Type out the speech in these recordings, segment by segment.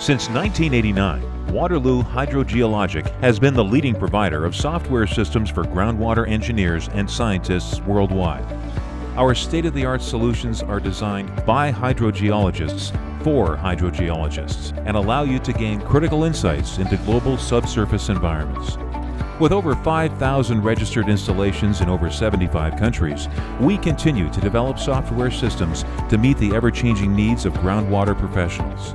Since 1989, Waterloo Hydrogeologic has been the leading provider of software systems for groundwater engineers and scientists worldwide. Our state-of-the-art solutions are designed by hydrogeologists for hydrogeologists and allow you to gain critical insights into global subsurface environments. With over 5,000 registered installations in over 75 countries, we continue to develop software systems to meet the ever-changing needs of groundwater professionals.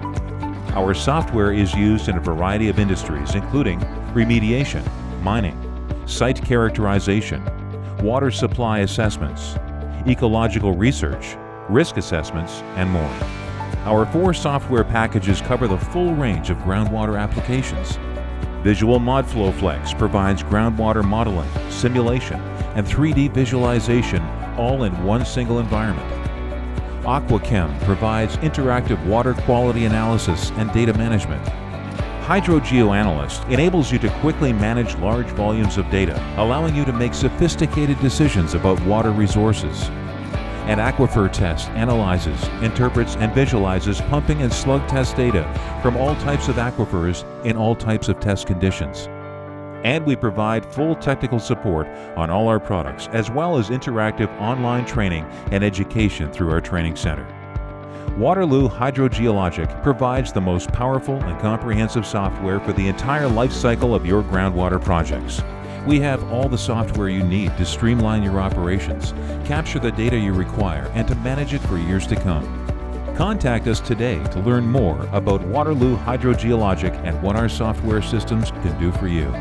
Our software is used in a variety of industries, including remediation, mining, site characterization, water supply assessments, ecological research, risk assessments, and more. Our 4 software packages cover the full range of groundwater applications. Visual MODFLOW Flex provides groundwater modeling, simulation, and 3D visualization all in one single environment. AquaChem provides interactive water quality analysis and data management. HydroGeoAnalyst enables you to quickly manage large volumes of data, allowing you to make sophisticated decisions about water resources. And AquiferTest analyzes, interprets, and visualizes pumping and slug test data from all types of aquifers in all types of test conditions. And we provide full technical support on all our products, as well as interactive online training and education through our training center. Waterloo Hydrogeologic provides the most powerful and comprehensive software for the entire life cycle of your groundwater projects. We have all the software you need to streamline your operations, capture the data you require, and to manage it for years to come. Contact us today to learn more about Waterloo Hydrogeologic and what our software systems can do for you.